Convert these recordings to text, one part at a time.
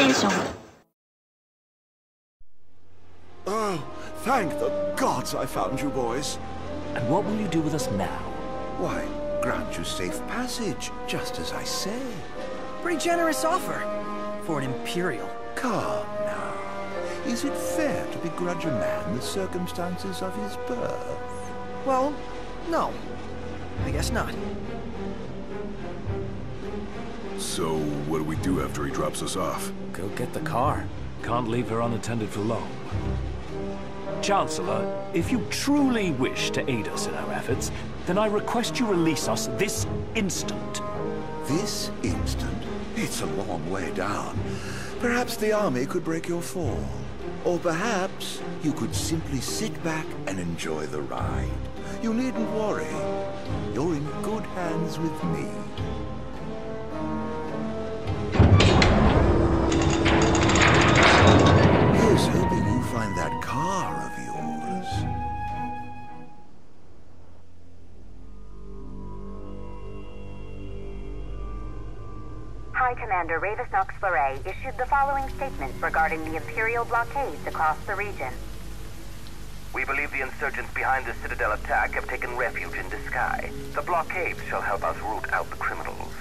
station. Oh, thank the gods I found you boys. And what will you do with us now? Why, grant you safe passage, just as I say. Pretty generous offer for an imperial. Come now. Is it fair to begrudge a man the circumstances of his birth? Well, no. I guess not. So, what do we do after he drops us off? Go get the car. Can't leave her unattended for long. Chancellor, if you truly wish to aid us in our efforts, then I request you release us this instant. This instant? It's a long way down. Perhaps the army could break your fall. Or perhaps you could simply sit back and enjoy the ride. You needn't worry. You're in good hands with me. Here's hoping you find that car of yours. High Commander Ravus Nox Fleuret issued the following statement regarding the Imperial blockades across the region. We believe the insurgents behind the Citadel attack have taken refuge in Duscae. The blockades shall help us root out the criminals.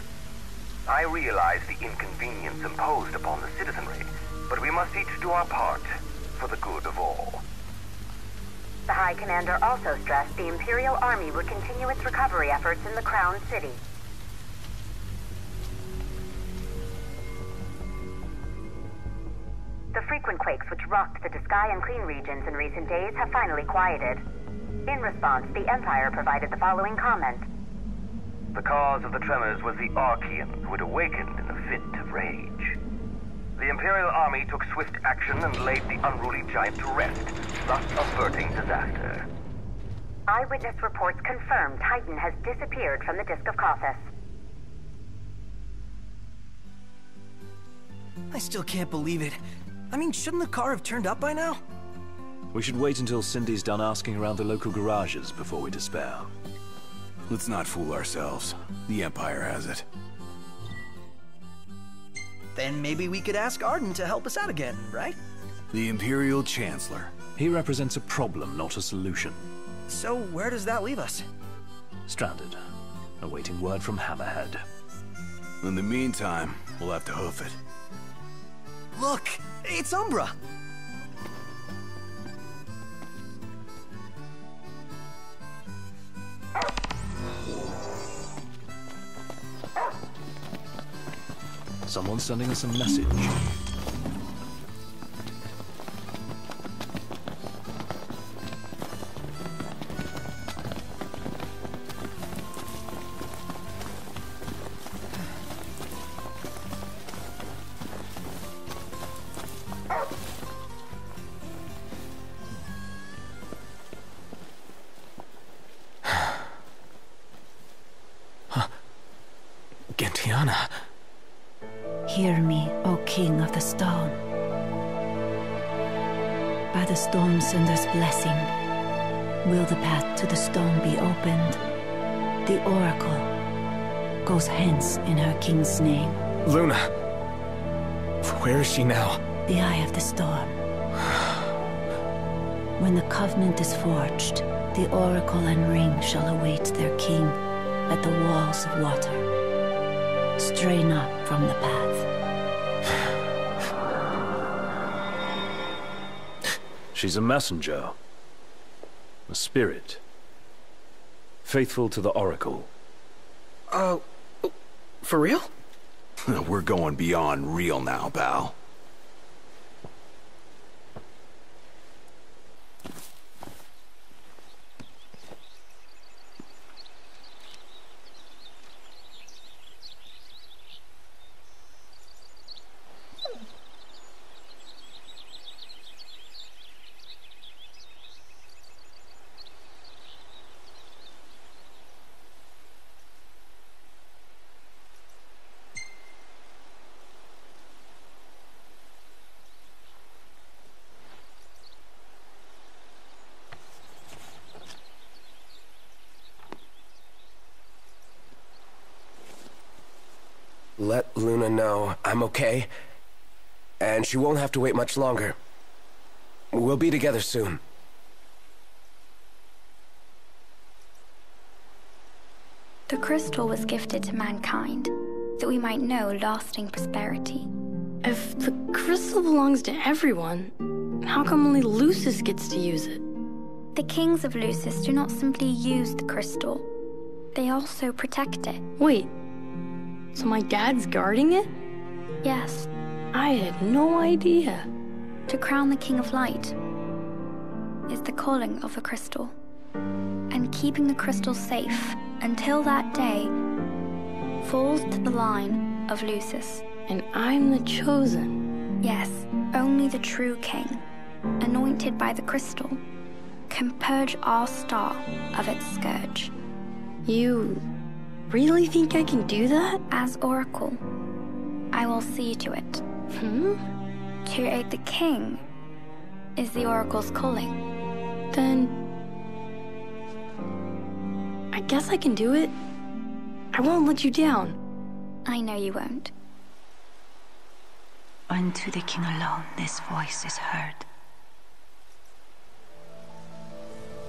I realize the inconvenience imposed upon the citizenry, but we must each do our part for the good of all. The High Commander also stressed the Imperial Army would continue its recovery efforts in the Crown City. The frequent quakes which rocked the Duscae and Cleigne regions in recent days have finally quieted. In response, the Empire provided the following comment. The cause of the tremors was the Archean, who had awakened in a fit of rage. The Imperial Army took swift action and laid the unruly giant to rest, thus averting disaster. Eyewitness reports confirm Titan has disappeared from the Disk of Cauthess. I still can't believe it. I mean, shouldn't the car have turned up by now? We should wait until Cindy's done asking around the local garages before we despair. Let's not fool ourselves. The Empire has it. Then maybe we could ask Arden to help us out again, right? The Imperial Chancellor. He represents a problem, not a solution. So where does that leave us? Stranded. Awaiting word from Hammerhead. In the meantime, we'll have to hoof it. Look! It's Umbra! Someone's sending us a message. Hear me, O King of the Storm. By the Storm Sender's blessing, will the path to the Storm be opened. The Oracle goes hence in her King's name. Luna! Where is she now? The Eye of the Storm. When the Covenant is forged, the Oracle and Ring shall await their King at the Walls of Water. Stray not from the path. She's a messenger, a spirit, faithful to the Oracle. For real? We're going beyond real now, pal. Let Luna know I'm okay. And she won't have to wait much longer. We'll be together soon. The crystal was gifted to mankind, that we might know lasting prosperity. If the crystal belongs to everyone, how come only Lucis gets to use it? The kings of Lucis do not simply use the crystal. They also protect it. Wait, so my dad's guarding it? Yes. I had no idea. To crown the King of Light is the calling of the crystal. And keeping the crystal safe until that day falls to the line of Lucis. And I'm the chosen. Yes, only the true king, anointed by the crystal, can purge our star of its scourge. You really think I can do that? As Oracle, I will see to it. To aid the king is the Oracle's calling. Then I guess I can do it. I won't let you down. I know you won't. Unto the king alone this voice is heard.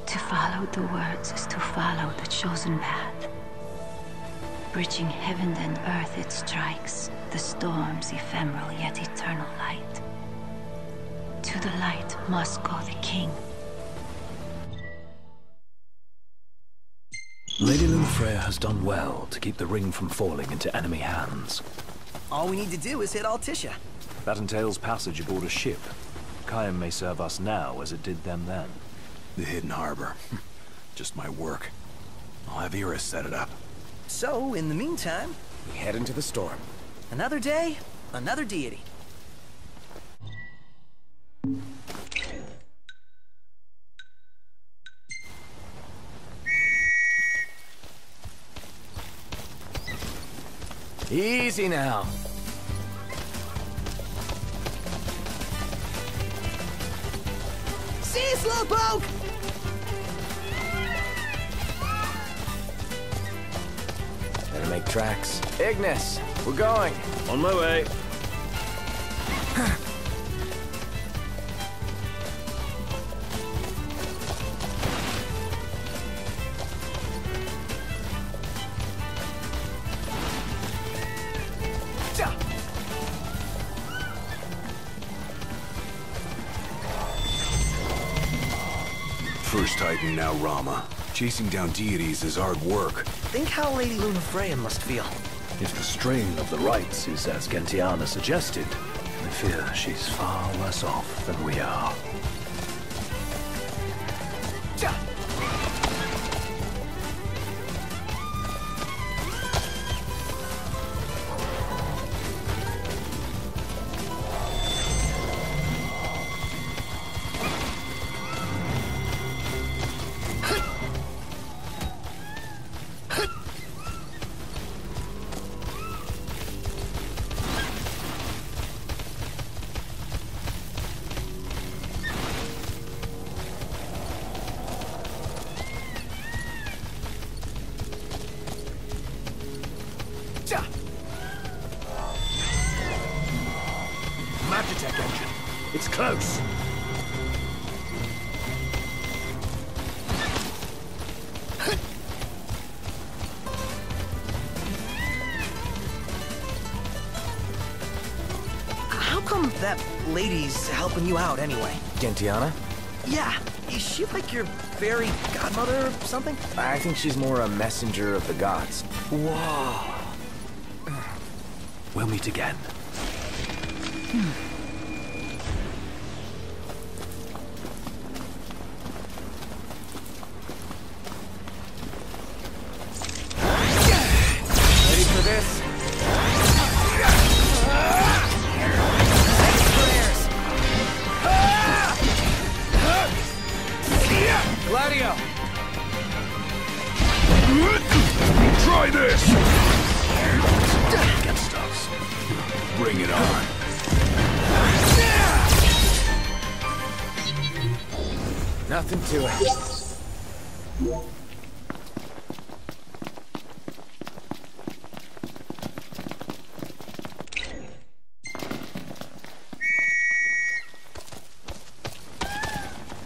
To follow the words is to follow the chosen path. Bridging heaven and earth, it strikes the storm's ephemeral yet eternal light. To the light must go the king. Lady Lunafreya has done well to keep the ring from falling into enemy hands. All we need to do is hit Altissia. That entails passage aboard a ship. Caem may serve us now as it did them then. The hidden harbor. Just my work. I'll have Iris set it up. So, in the meantime, we head into the storm. Another day, another deity. Easy now. See you, Slowpoke! Better make tracks. Ignis, we're going. On my way. First Titan, now Rama. Chasing down deities is hard work. Think how Lady Lunafreya must feel. If the strain of the rites is as Gentiana suggested, I fear she's far worse off than we are. Magitek engine. It's close. How come that lady's helping you out anyway? Gentiana? Yeah. Is she like your fairy godmother or something? I think she's more a messenger of the gods. Whoa. We'll meet again. Nothing to it.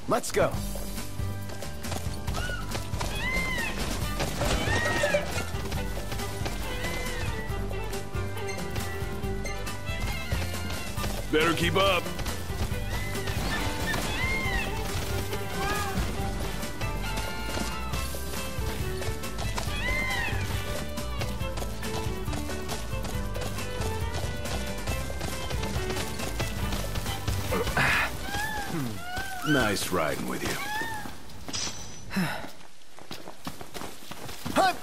Let's go. Better keep up. Nice riding with you. Hup! Hup!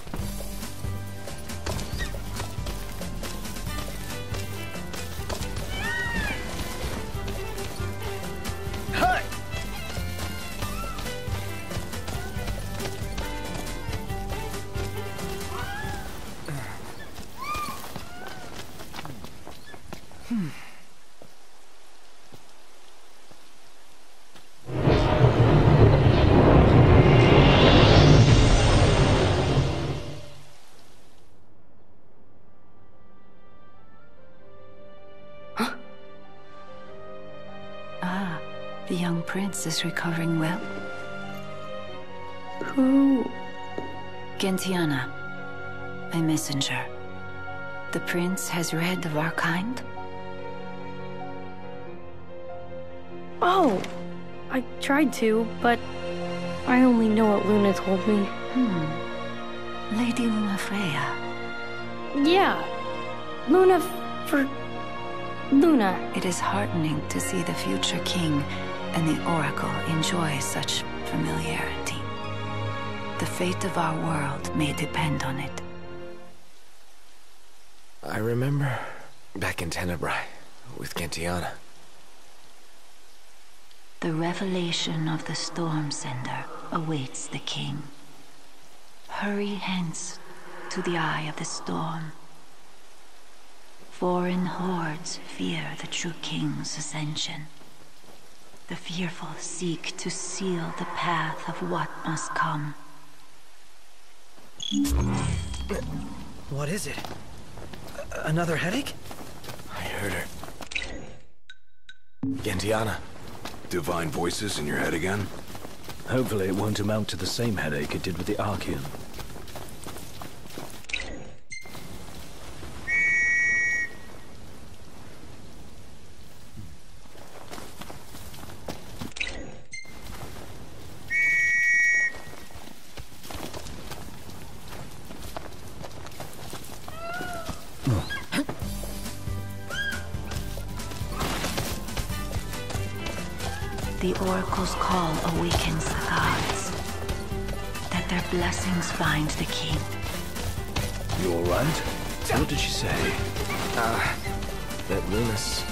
Prince is recovering well. Who? Gentiana, my messenger. The prince has read of our kind. Oh, I tried to, but I only know what Luna told me. Lady Luna Freya. Yeah, Luna for Luna. It is heartening to see the future king and the Oracle enjoy such familiarity. The fate of our world may depend on it. I remember back in Tenebrae with Gentiana. The revelation of the Storm Sender awaits the king. Hurry hence to the eye of the storm. Foreign hordes fear the true king's ascension. The fearful seek to seal the path of what must come. What is it? Another headache? I heard her. Gentiana. Divine voices in your head again? Hopefully it won't amount to the same headache it did with the Archean. The Oracle's call awakens the gods, that their blessings bind the king. You all right? What did she say? That Lucis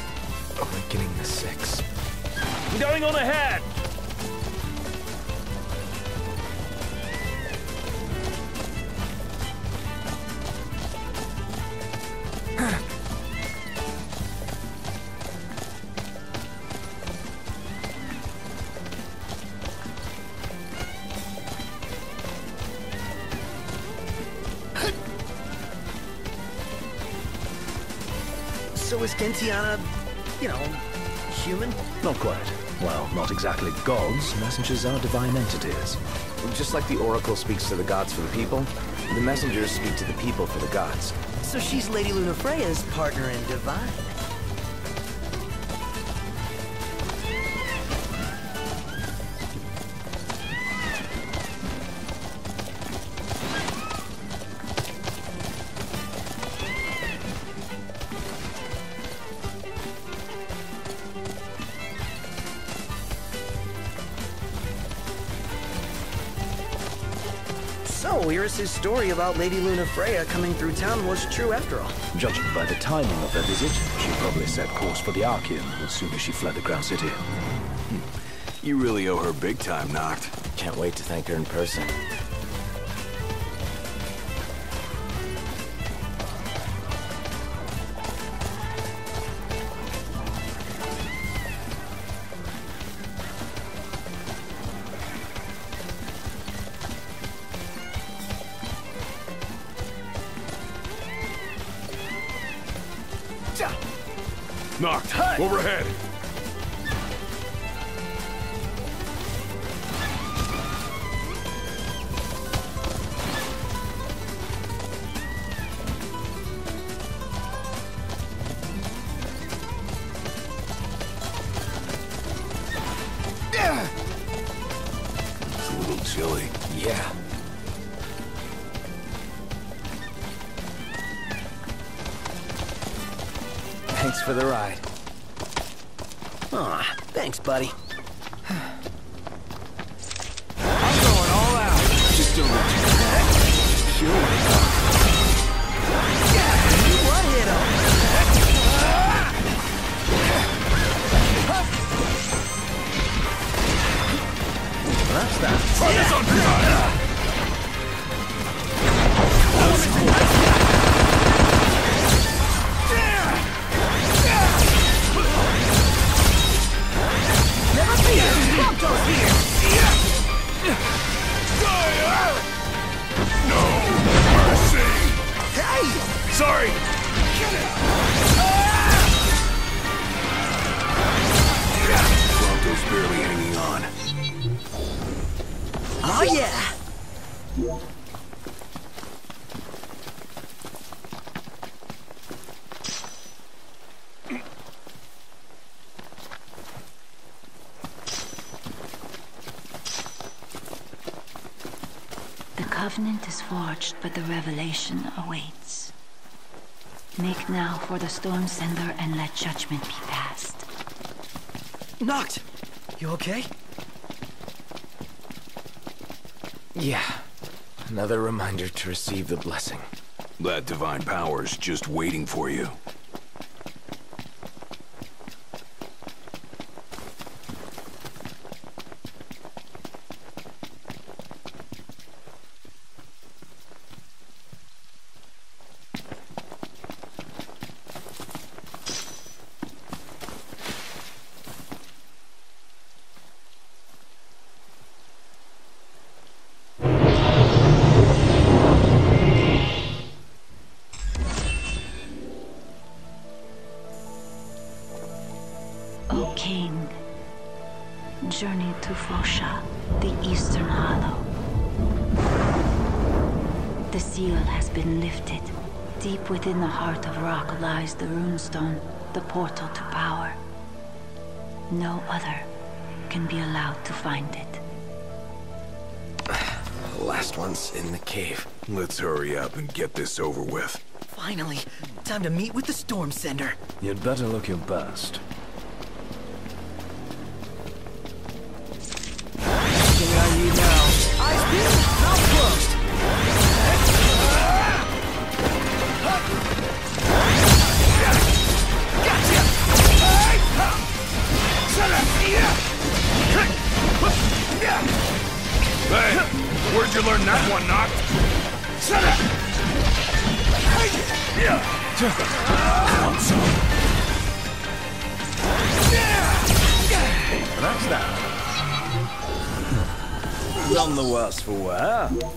awakening the six. Going on ahead! So is Gentiana, you know, human? Not quite. Well, not exactly gods. Messengers are divine entities. Just like the Oracle speaks to the gods for the people, the messengers speak to the people for the gods. So she's Lady Luna Freya's partner in divine. His story about Lady Luna Freya coming through town was true after all. Judging by the timing of her visit, she probably set course for the Archean as soon as she fled the Ground City. You really owe her big time, Noct. Can't wait to thank her in person. Knocked! Overhead! silly. Yeah. Thanks for the ride. Aw, thanks, buddy. I'm going all out. Just don't let you connect. Sure. What hit him? That's that. Try this on fire! No mercy! Hey! Sorry! Get it! Bronto's barely hanging on. Oh, yeah! The Covenant is forged, but the revelation awaits. Make now for the Storm Sender and let judgment be passed. Noct! You okay? Yeah. Another reminder to receive the blessing. That divine power's just waiting for you. Within the heart of rock lies the runestone, the portal to power. No other can be allowed to find it. The last one's in the cave. Let's hurry up and get this over with. Finally, time to meet with the Storm Sender. You'd better look your best.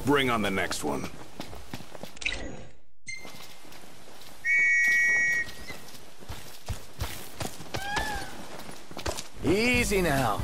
Bring on the next one. Easy now.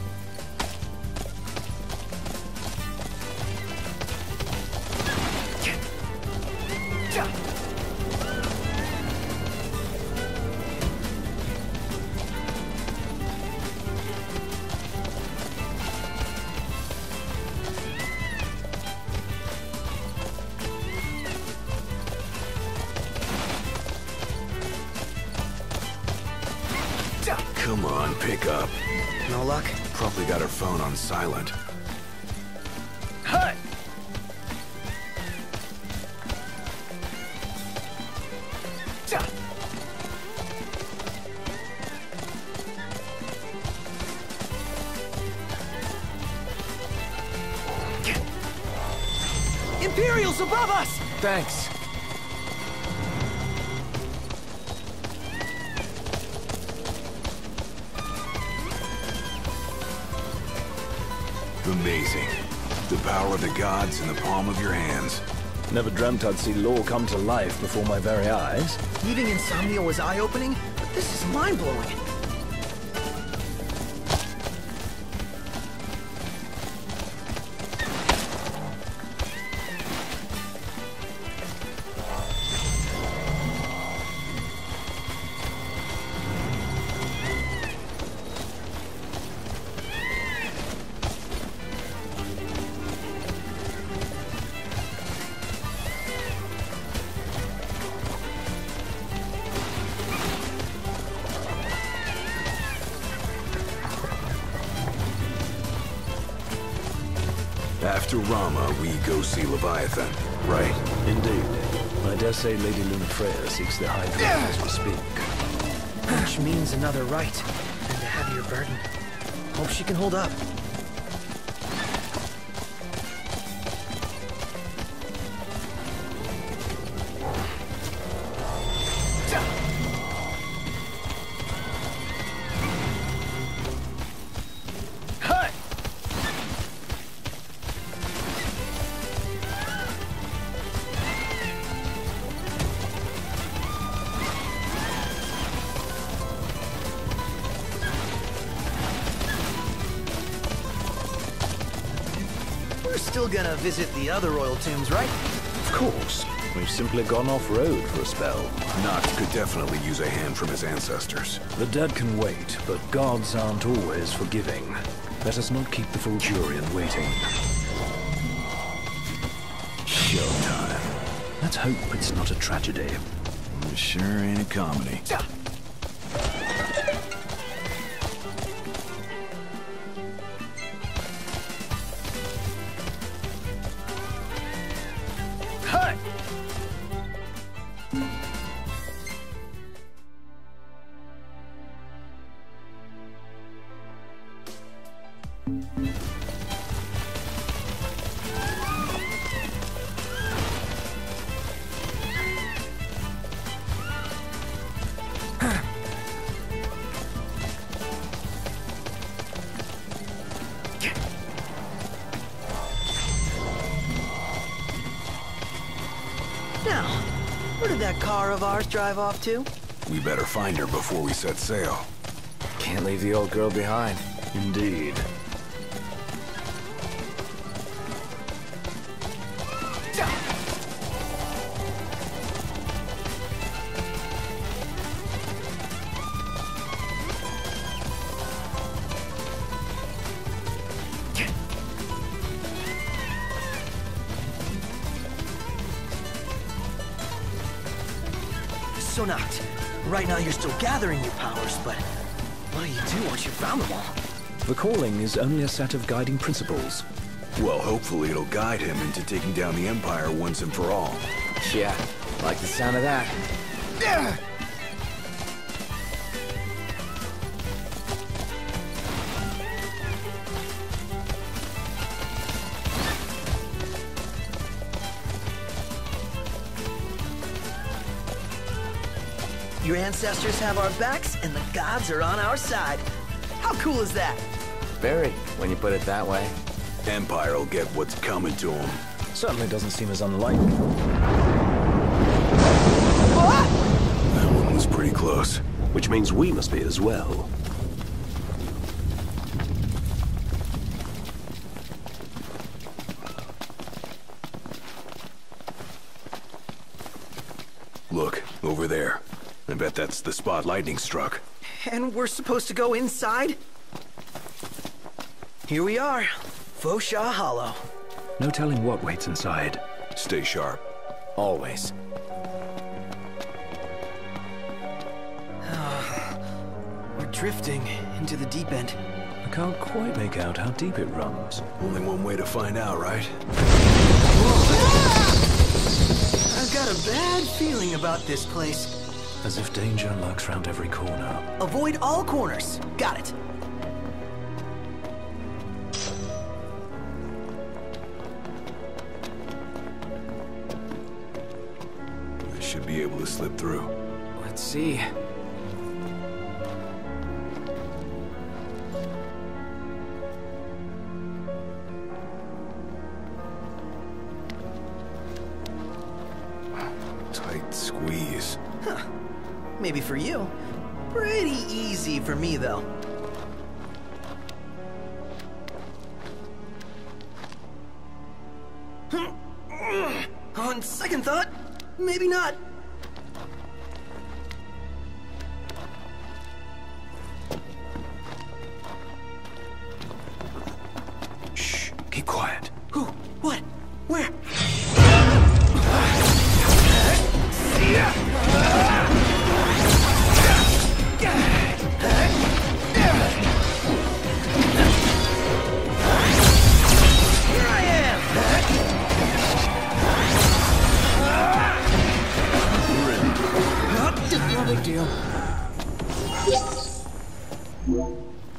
Silent. Hut. Imperials above us. Thanks. Amazing. The power of the gods in the palm of your hands. Never dreamt I'd see lore come to life before my very eyes. Meeting Insomnia was eye-opening, but this is mind-blowing. After Rama, we go see Leviathan, right? Indeed. I dare say Lady Lunafreya seeks the Hydra as we speak. Which means another rite, and a heavier burden. Hope she can hold up. Gonna visit the other royal tombs, right? Of course. We've simply gone off-road for a spell. Nox could definitely use a hand from his ancestors. The dead can wait, but gods aren't always forgiving. Let us not keep the Fulgurian waiting. Showtime. Let's hope it's not a tragedy. It sure ain't a comedy. Drive off to? We better find her before we set sail. Can't leave the old girl behind. Indeed. Right now you're still gathering your powers, but what do you do once you've found them all? The calling is only a set of guiding principles. Well, hopefully it'll guide him into taking down the Empire once and for all. Yeah, like the sound of that. Yeah. Your ancestors have our backs, and the gods are on our side. How cool is that? Very, when you put it that way. Empire will get what's coming to them. Certainly doesn't seem as unlikely. What? That one was pretty close. Which means we must be as well. Look, over there. I bet that's the spot lightning struck. And we're supposed to go inside? Here we are, Fociaugh Hollow. No telling what waits inside. Stay sharp. Always. We're drifting into the deep end. I can't quite make out how deep it runs. Only one way to find out, right? I've got a bad feeling about this place. As if danger lurks round every corner. Avoid all corners. Got it. I should be able to slip through. Let's see. Tight squeeze. Huh. Maybe for you. Pretty easy for me, though. On second thought, maybe not. Shh, keep quiet. Who? What? Where? Here I am!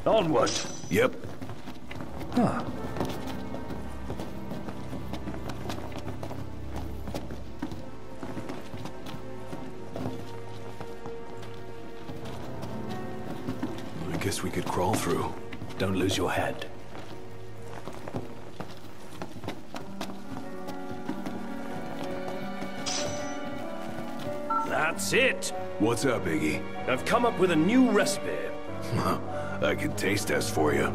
Onward. Yep. Huh. I guess we could crawl through. Don't lose your head. That's it. What's up, Iggy? I've come up with a new recipe. I can taste test for you. Right.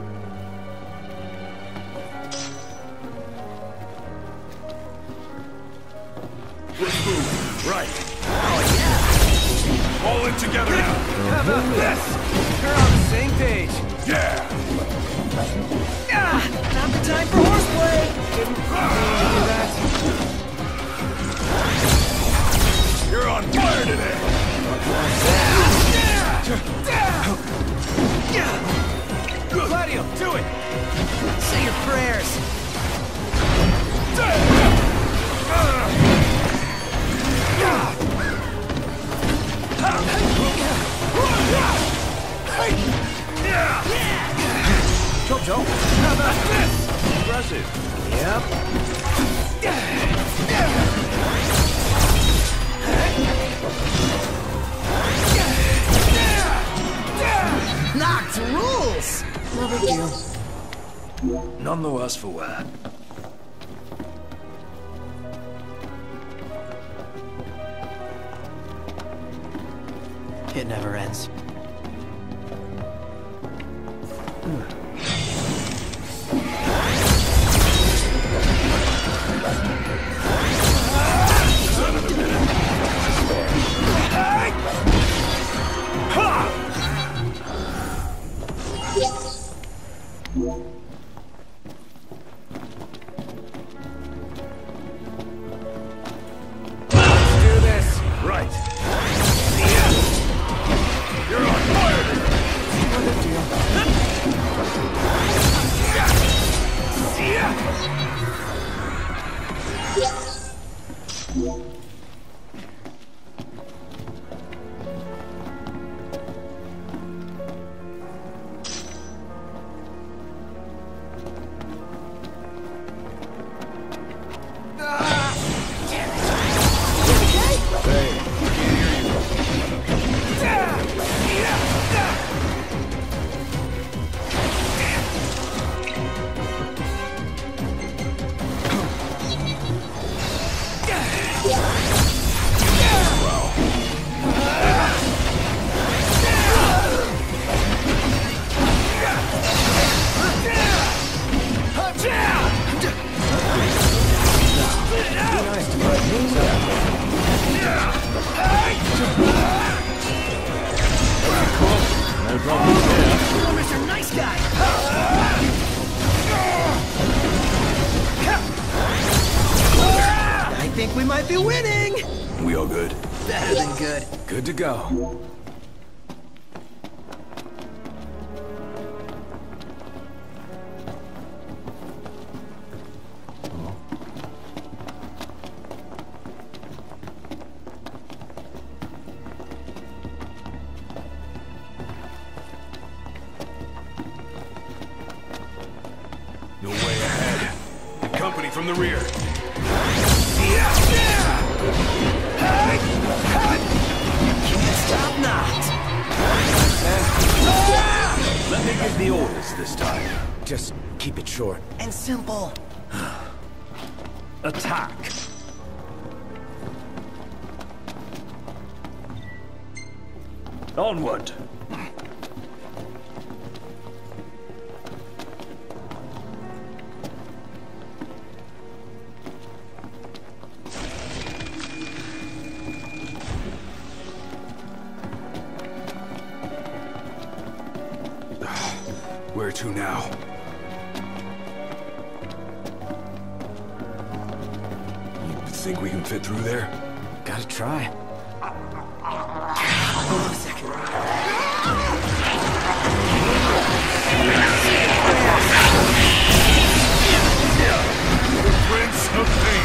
Oh, yeah. All in together now. How about this? We're on the same page. Yeah. Not the time for horseplay. You're on fire today. Gladio, do it. Say your prayers. Jojo, how about this? Impressive. Yep. Nox rules! Another deal. None the worse for wear. It never ends. Good to go. No way ahead. The company from the rear. Stop Nox! Let me give the orders this time. Just keep it short. And simple. Attack! Onward! Through there? Gotta try. Hold on a second. The Prince of Pain.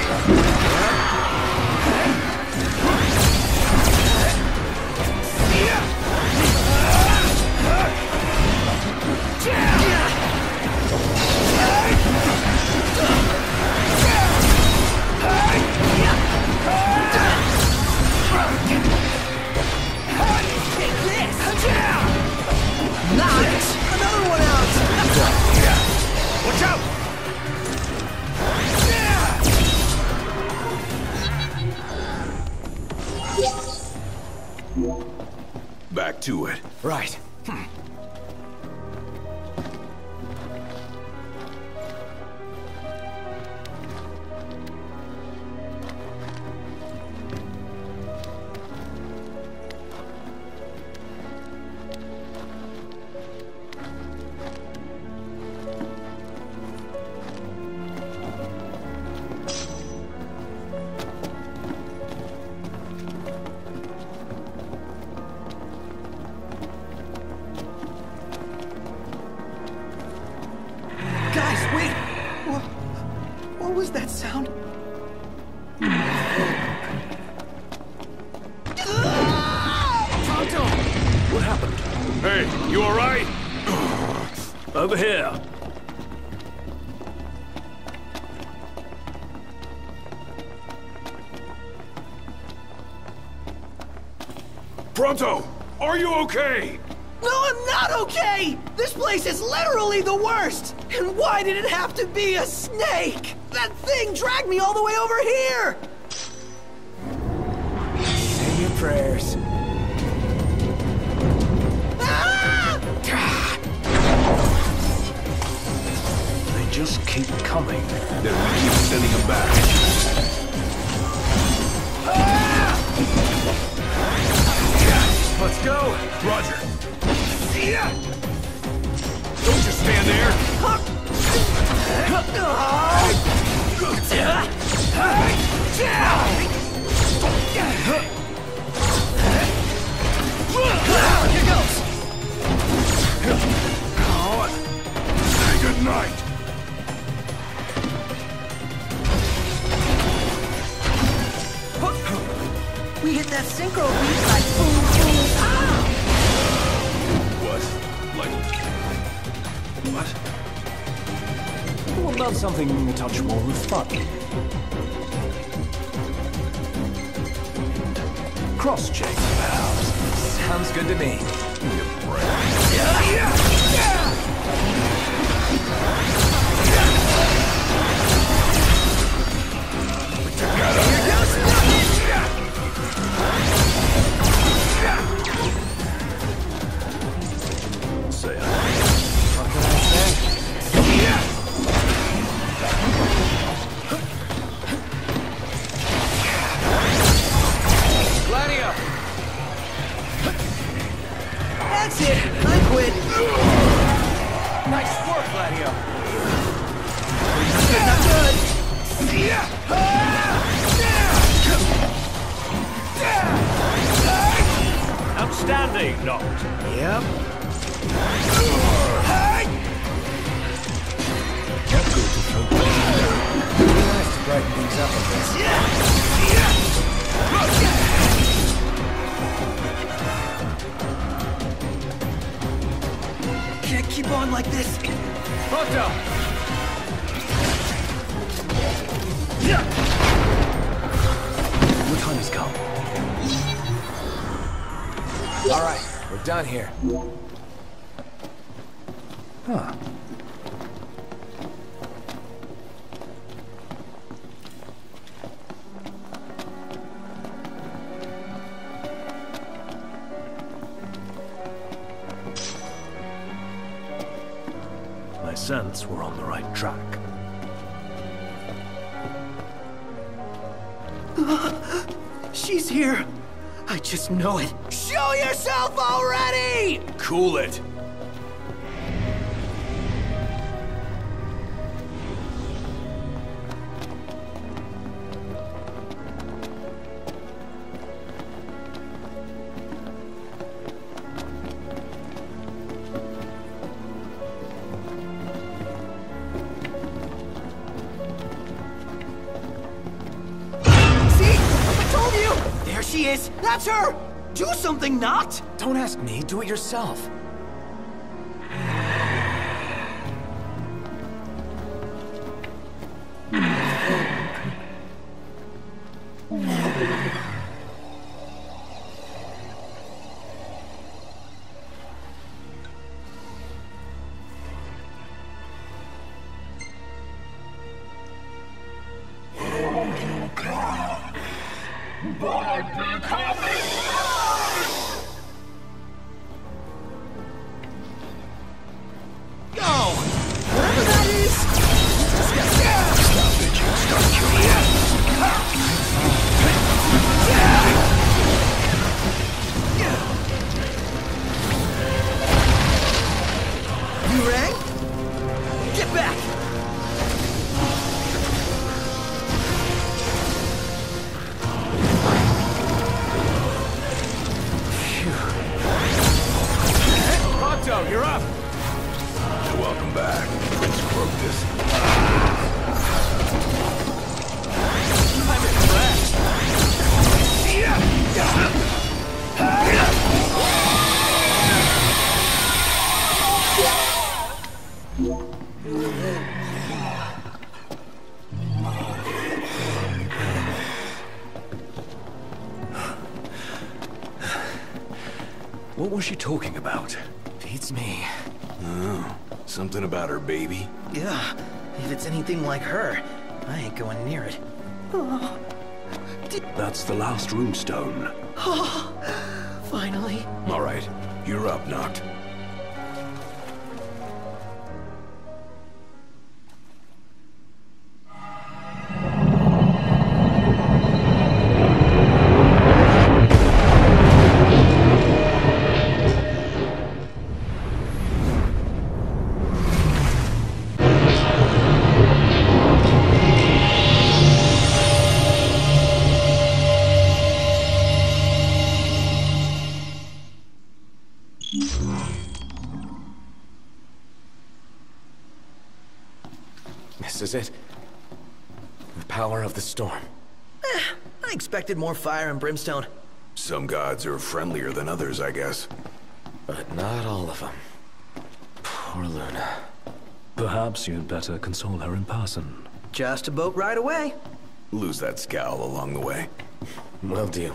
Right. Pronto! Are you okay? No, I'm not okay! This place is literally the worst! And why did it have to be a snake? That thing dragged me all the way over here! Say your prayers. Ah! They just keep coming. Then we keep sending them back. Ah! Let's go! Roger! Yeah. Don't just stand there! Here goes! Say good night! We hit that synchro beat like boom, boom, ah! What? Like... what? What about something a touch more refined? Cross-check, perhaps. Sounds good to me. Here goes nothing! Say it. What can I say? Yeah. Gladio. That's it. I quit. Nice work, Gladio. Yeah. Not good. Yeah. Outstanding, Noct. Yep. Hey! That's good to throw. Nice to brighten things up a bit. Yeah. Can't keep on like this. Fucked up. Yeah. What time has come? All right, we're done here. Huh. I sense we're on the right track. She's here. I just know it. Show yourself already! Cool it. That's her! Do something, Noct! Don't ask me, do it yourself. What was she talking about? Beats me. Oh, something about her baby? Yeah, if it's anything like her, I ain't going near it. Oh. That's the last rune stone. Oh, finally. All right, you're up, Noct. This is it. The power of the storm. I expected more fire and brimstone. Some gods are friendlier than others, I guess. But not all of them. Poor Luna. Perhaps you'd better console her in person. Just a boat ride away. Lose that scowl along the way. Will do.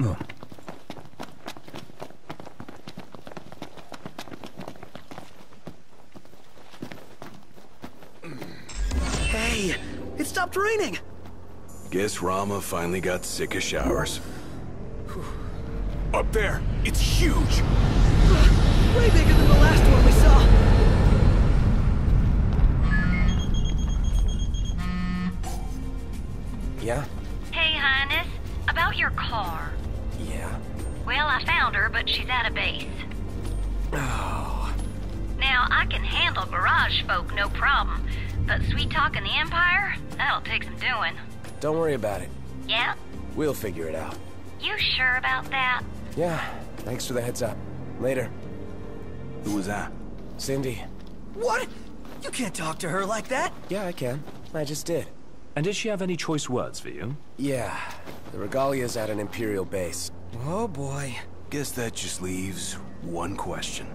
Oh. It stopped raining! Guess Rama finally got sick of showers. Whew. Up there! It's huge! Way bigger than the last one we saw! Yeah? Hey, Highness. About your car. Yeah? Well, I found her, but she's at a base. Oh. Now, I can handle garage folk, no problem. But sweet talk in the Empire? That'll take some doing. Don't worry about it. Yeah? We'll figure it out. You sure about that? Yeah. Thanks for the heads up. Later. Who was that? Cindy. What? You can't talk to her like that? Yeah, I can. I just did. And did she have any choice words for you? Yeah. The Regalia's at an Imperial base. Oh boy. Guess that just leaves one question.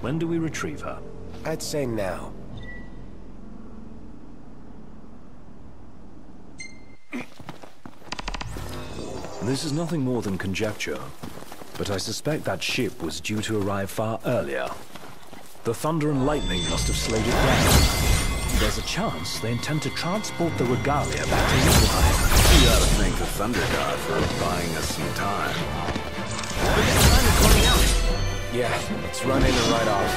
When do we retrieve her? I'd say now. This is nothing more than conjecture, but I suspect that ship was due to arrive far earlier. The thunder and lightning must have slowed it down. There's a chance they intend to transport the Regalia back to Midlife. You gotta thank the Thunder God for buying us some time. Yeah, it's running and right off.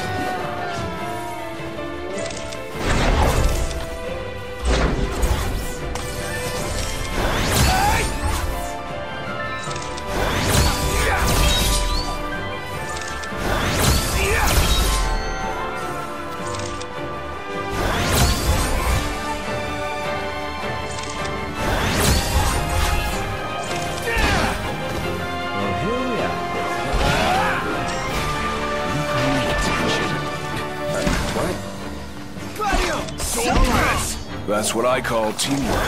That's what I call teamwork.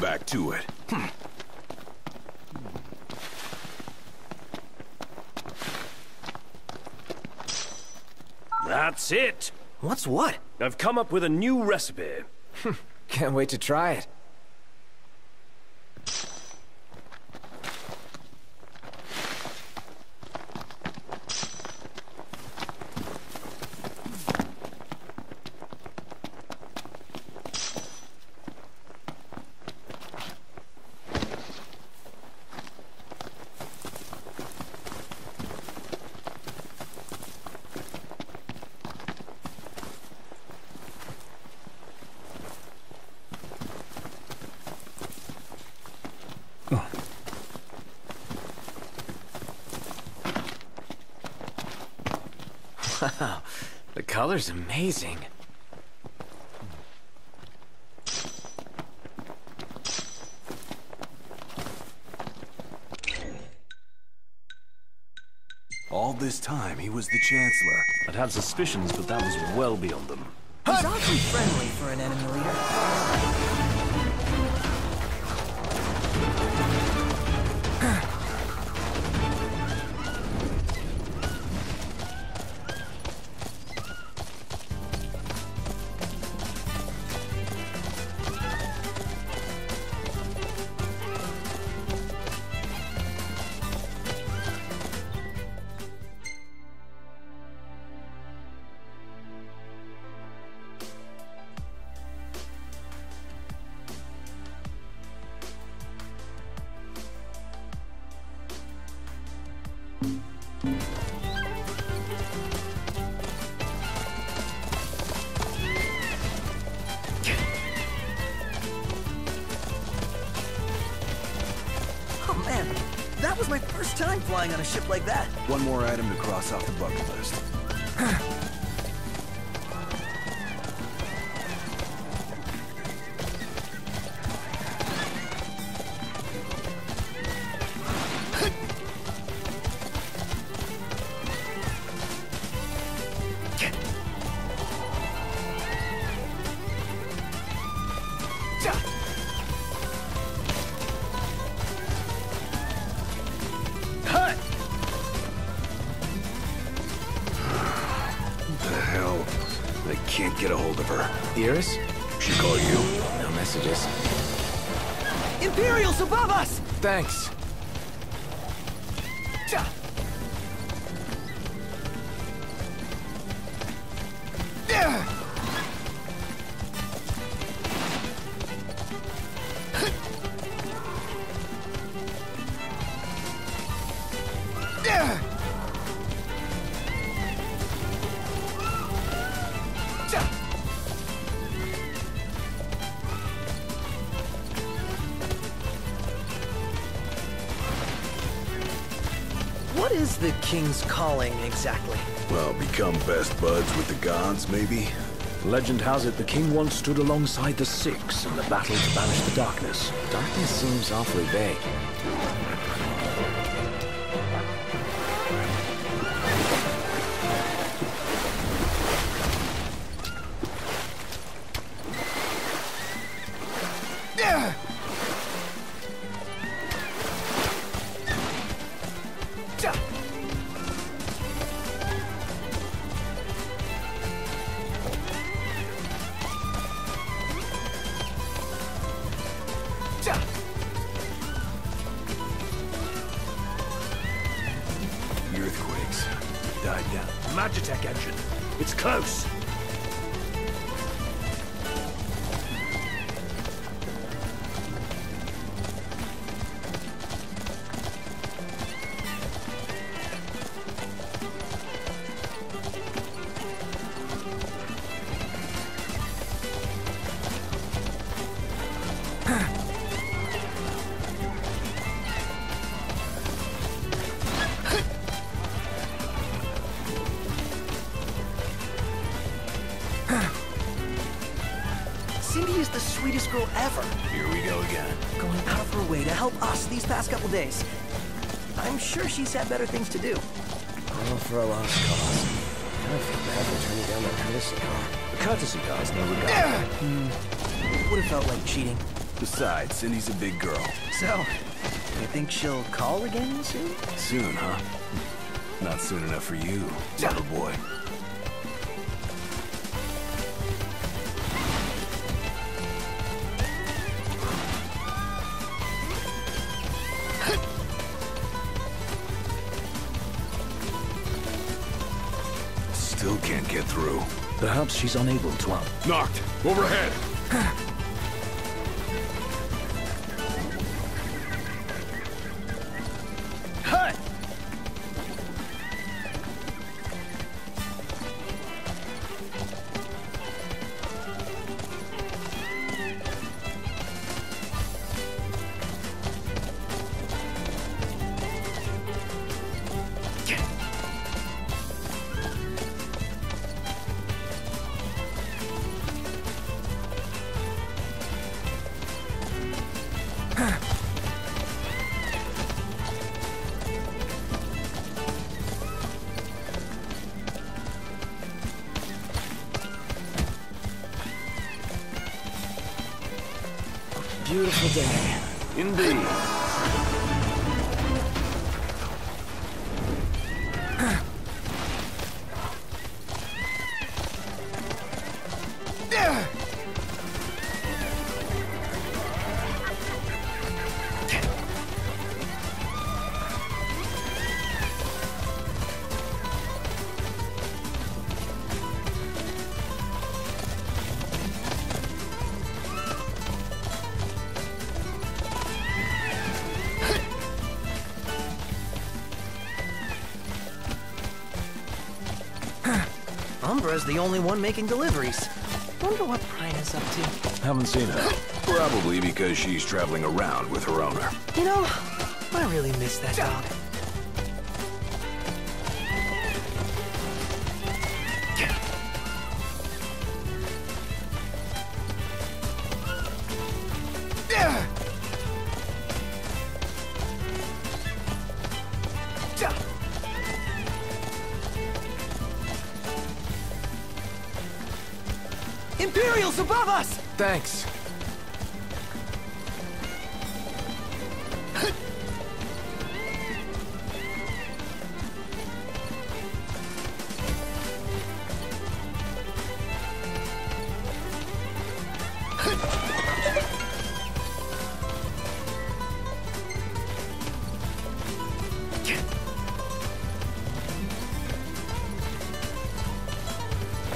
Back to it. That's it. What's what? I've come up with a new recipe. Can't wait to try it. The color's amazing. All this time, he was the Chancellor. I'd had suspicions, but that was well beyond them. He's awfully friendly for an enemy on a ship like that. One more item to cross off the bucket list. Thanks. The king's calling, exactly? Well, become best buds with the gods, maybe? Legend has it the king once stood alongside the Six in the battle to banish the darkness. Darkness seems awfully vague. Magitek engine. It's close. Days. I'm sure she's had better things to do. All for a lost cause. I kind of feel bad for turning down that courtesy car. The courtesy car's no regard. Would have felt like cheating. Besides, Cindy's a big girl. So, you think she'll call again soon? Soon, huh? Not soon enough for you, little boy. Perhaps she's unable to out. Knocked! Overhead! beautiful day. Indeed. Umbra's the only one making deliveries. Wonder what Prine is up to. Haven't seen her. Probably because she's traveling around with her owner. You know, I really miss that dog. Thanks.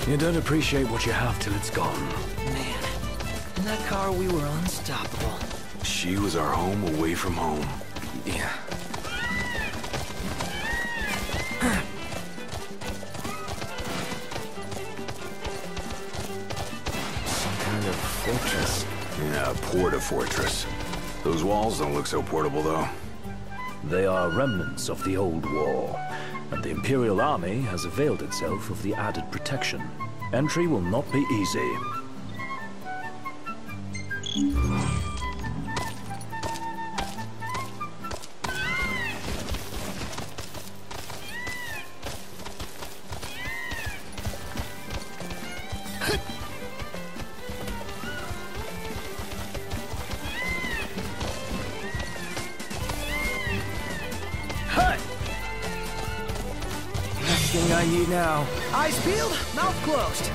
You don't appreciate what you have till it's gone. In that car, we were unstoppable. She was our home away from home. Yeah. Some kind of fortress. Yeah, port-a-fortress. Those walls don't look so portable, though. They are remnants of the old war, and the Imperial Army has availed itself of the added protection. Entry will not be easy. Eyes peeled, mouth closed.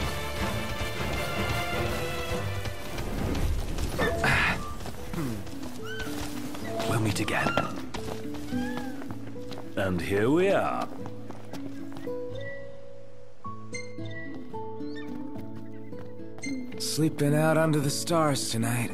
We'll meet again. And here we are. Sleeping out under the stars tonight.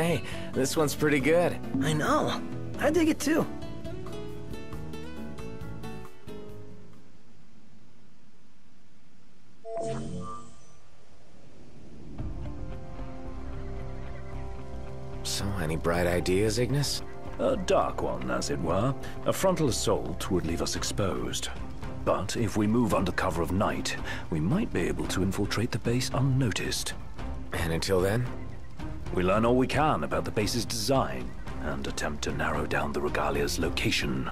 Hey, this one's pretty good. I know. I dig it too. So, any bright ideas, Ignis? A dark one, as it were. A frontal assault would leave us exposed. But if we move under cover of night, we might be able to infiltrate the base unnoticed. And until then? We learn all we can about the base's design and attempt to narrow down the Regalia's location.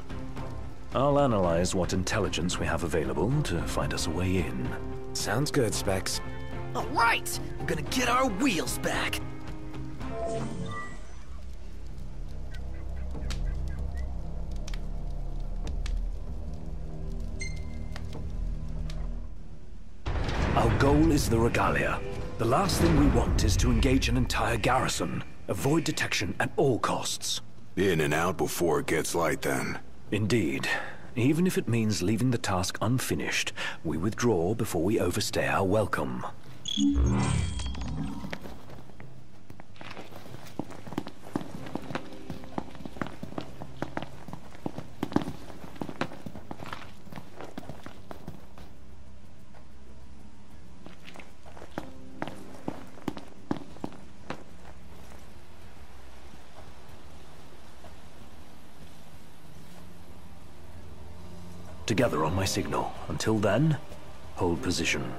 I'll analyze what intelligence we have available to find us a way in. Sounds good, Specs. All right! We're gonna get our wheels back! Our goal is the Regalia. The last thing we want is to engage an entire garrison. Avoid detection at all costs. In and out before it gets light, then. Indeed. Even if it means leaving the task unfinished, we withdraw before we overstay our welcome. Together on my signal. Until then, hold position.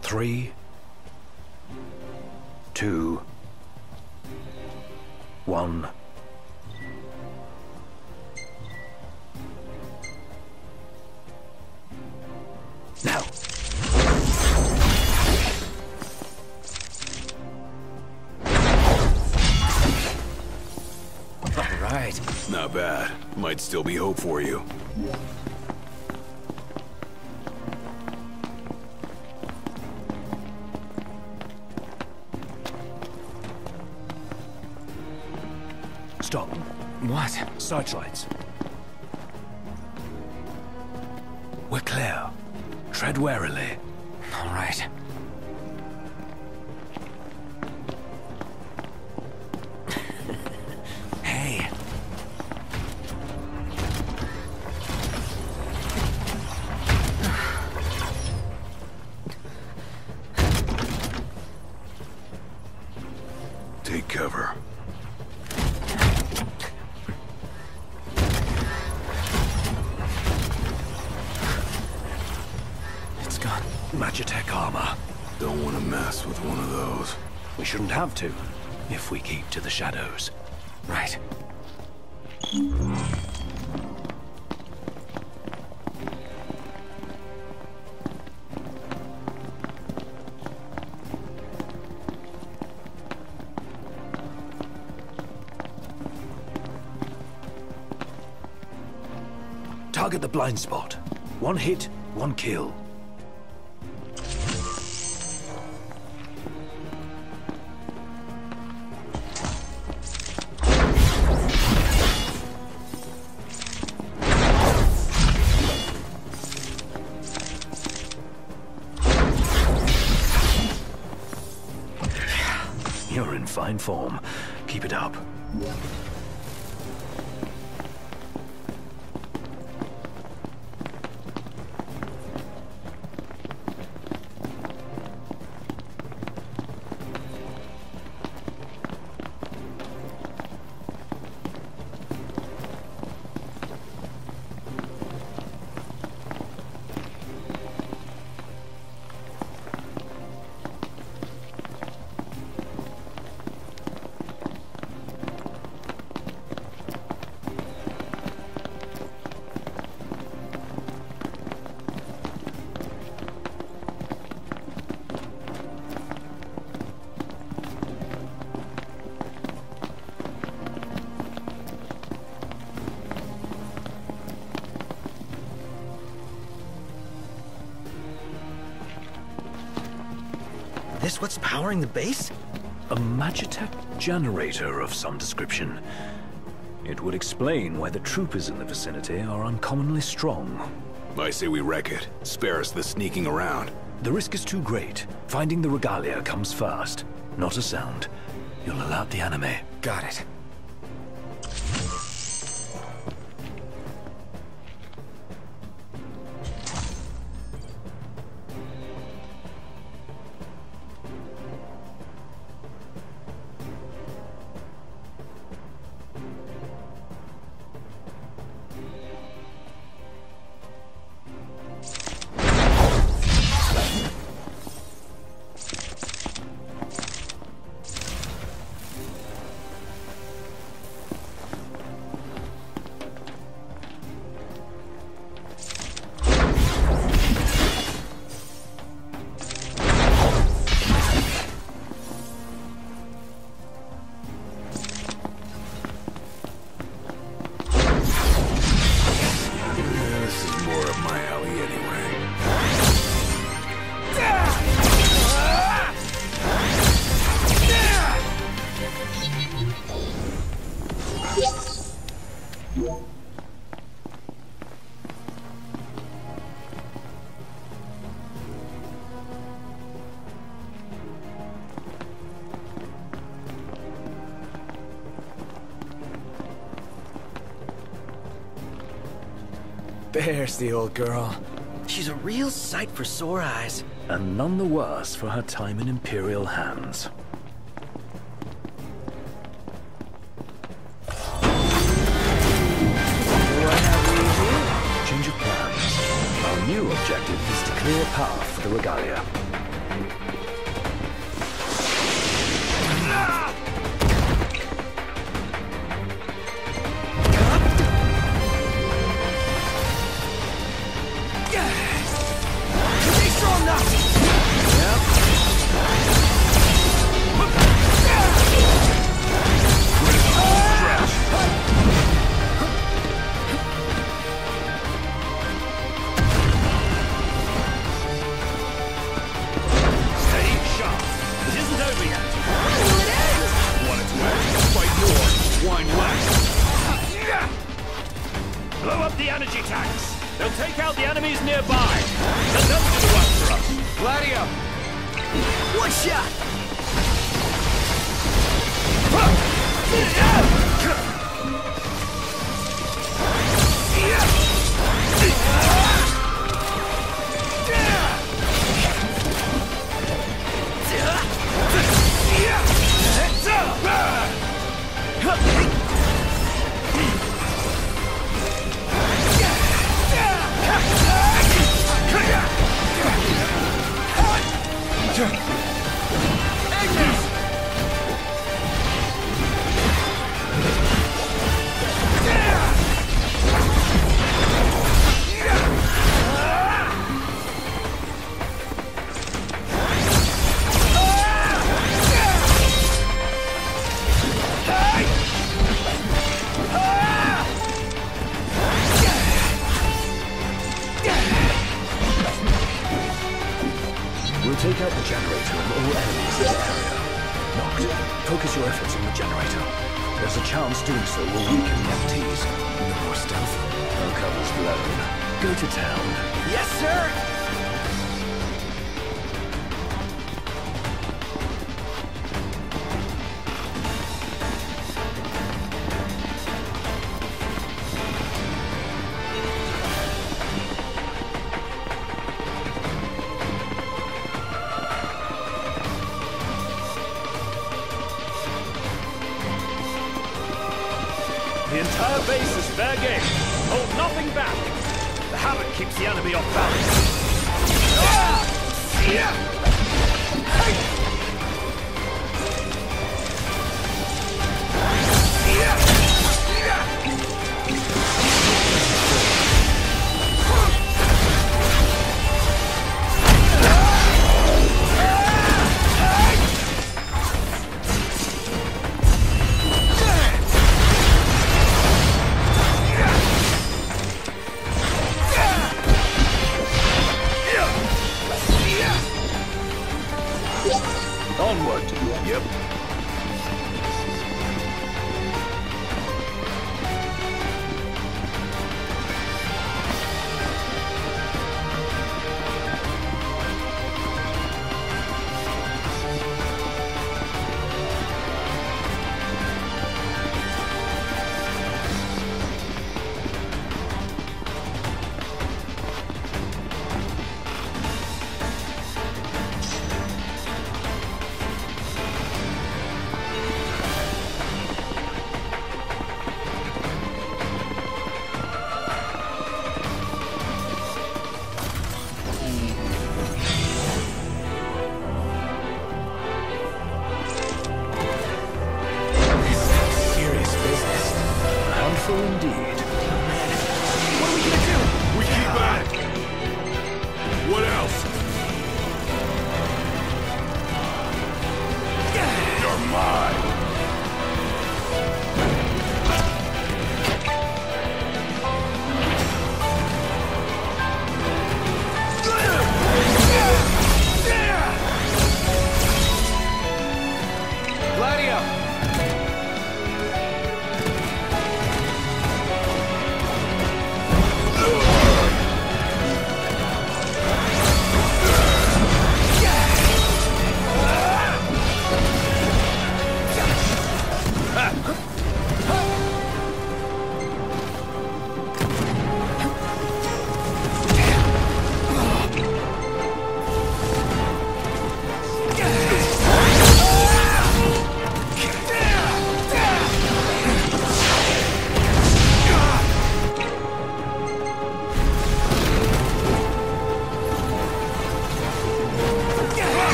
3, 2, 1. Now. All right. Not bad. Might still be hope for you. Stop. What? Searchlights. We're clear. Tread warily. All right. Magitek armor. Don't want to mess with one of those. We shouldn't have to, if we keep to the shadows. Right. Target the blind spot. One hit, one kill. Fine form. Keep it up. This what's powering the base? A Magitek generator of some description. It would explain why the troopers in the vicinity are uncommonly strong. I say we wreck it. Spare us the sneaking around. The risk is too great. Finding the Regalia comes first. Not a sound. You'll alert the anime. Got it. There's the old girl. She's a real sight for sore eyes. And none the worse for her time in Imperial hands. What have we here? Change of plans. Our new objective is to clear path for the Regalia.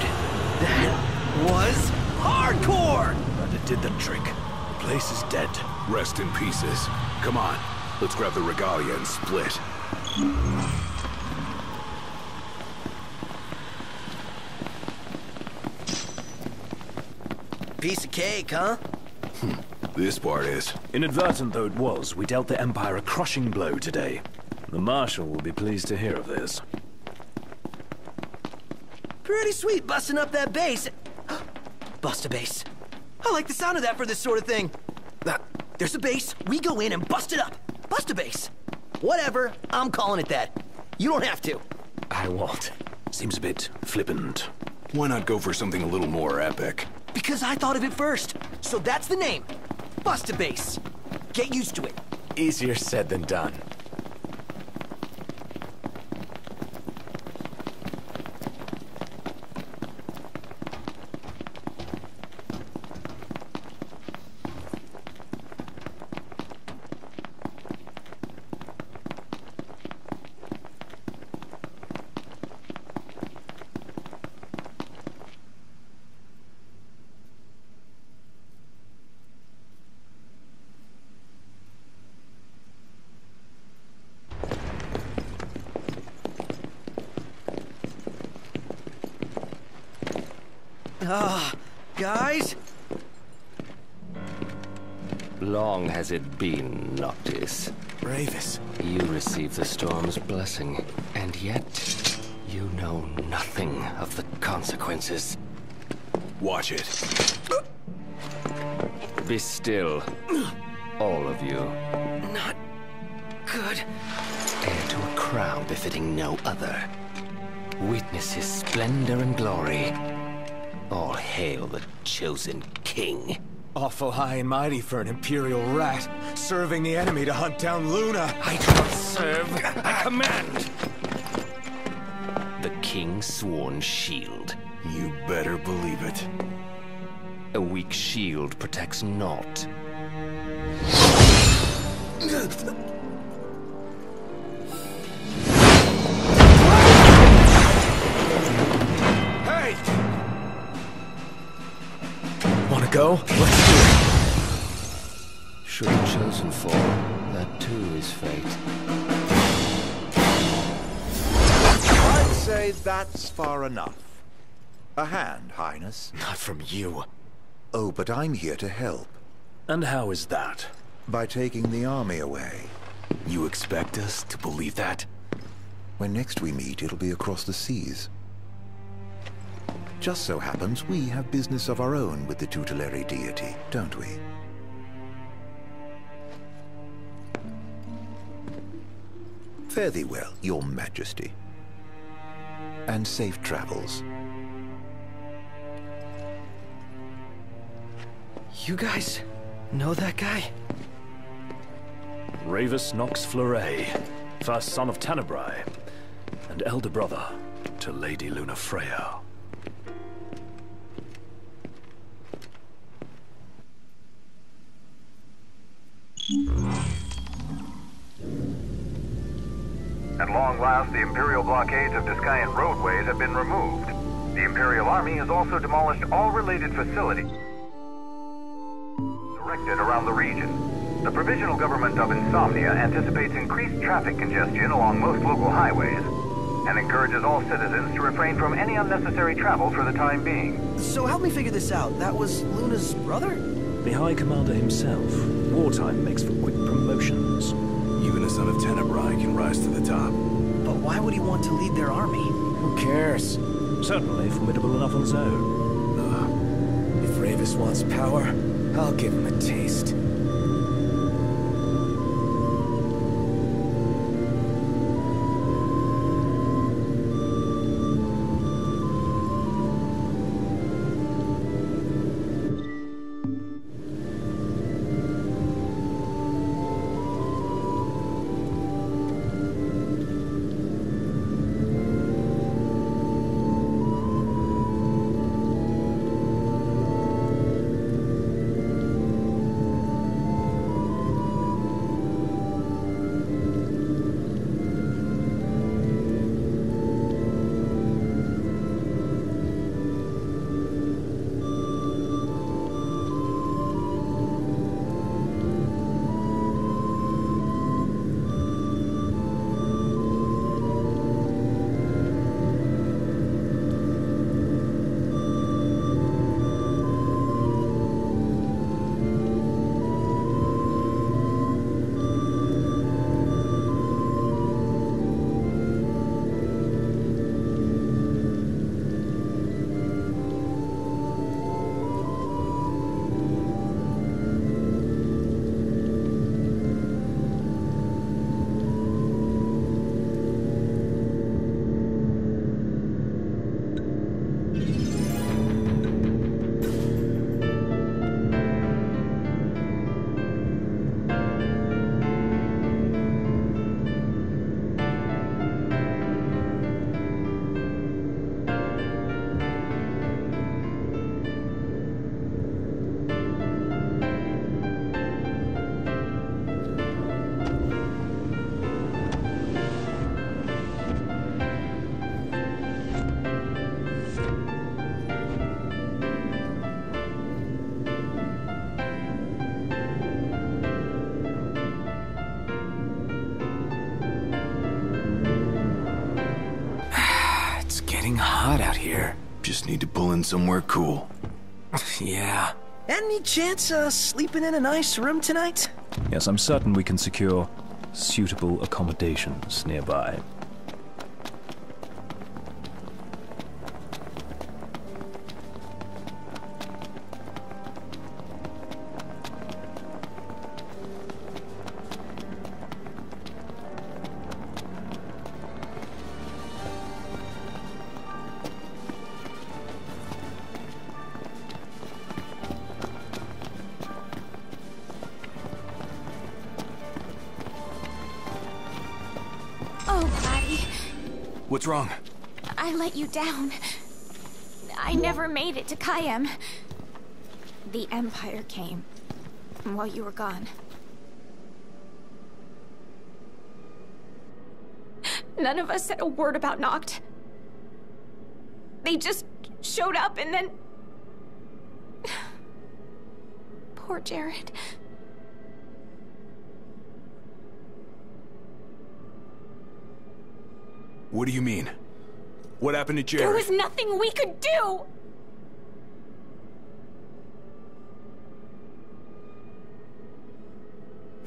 that was hardcore! But it did the trick. The place is dead. Rest in pieces. Come on, let's grab the Regalia and split. Piece of cake, huh? This part is. Inadvertent though it was, we dealt the Empire a crushing blow today. The Marshal will be pleased to hear of this. Pretty sweet busting up that base. Bust a base. I like the sound of that for this sort of thing. There's a base, we go in and bust it up. Bust a base. Whatever, I'm calling it that. You don't have to. I won't. Seems a bit flippant. Why not go for something a little more epic? Because I thought of it first. So that's the name. Bust a base. Get used to it. Easier said than done. Guys? Long has it been, Noctis. Ravus. You receive the storm's blessing, and yet you know nothing of the consequences. Watch it. Be still, all of you. Not good. Heir to a crown befitting no other. Witness his splendor and glory. All hail the chosen king. Awful high and mighty for an imperial rat, serving the enemy to hunt down Luna. I don't serve, I command. The king's sworn shield. You better believe it. A weak shield protects naught. Go? Let's do it. Should the chosen fall, that too is fate. I'd say that's far enough. A hand, Highness. Not from you. Oh, but I'm here to help. And how is that? By taking the army away. You expect us to believe that? When next we meet, it'll be across the seas. Just so happens we have business of our own with the tutelary deity, don't we? Fare thee well, Your Majesty. And safe travels. You guys know that guy? Ravus Nox Fleuret, first son of Tenebrae, and elder brother to Lady Luna Freya. At long last, the Imperial blockades of Duscaean roadways have been removed. The Imperial Army has also demolished all related facilities erected around the region. The Provisional Government of Insomnia anticipates increased traffic congestion along most local highways and encourages all citizens to refrain from any unnecessary travel for the time being. So help me figure this out. That was Luna's brother? The High Commander himself. Wartime makes for quick promotions. Even a son of Tenebrae can rise to the top. But why would he want to lead their army? Who cares? Certainly formidable enough on his own. If Ravus wants power, I'll give him a taste. Just need to pull in somewhere cool. Yeah. Any chance of sleeping in a nice room tonight? Yes, I'm certain we can secure suitable accommodations nearby. What's wrong? I let you down. I never made it to Caem. The Empire came while you were gone. None of us said a word about Noct. They just showed up and then... Poor Jared. What do you mean? What happened to Jared? There was nothing we could do!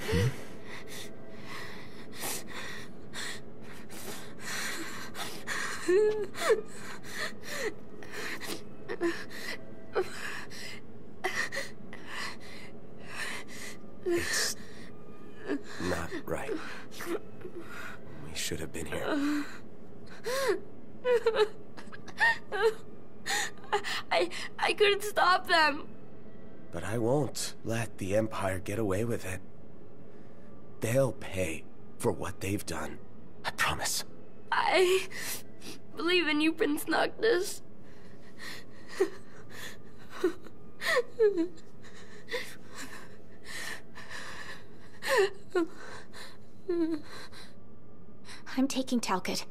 Hmm? It's not right. We should have been here. I couldn't stop them. But I won't let the Empire get away with it. They'll pay for what they've done. I promise. I believe in you, Prince Noctis. I'm taking Talcott.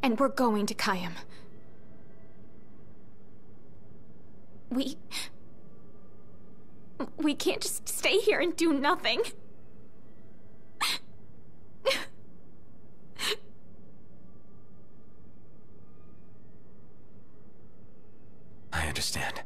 And we're going to Caem. We can't just stay here and do nothing. I understand.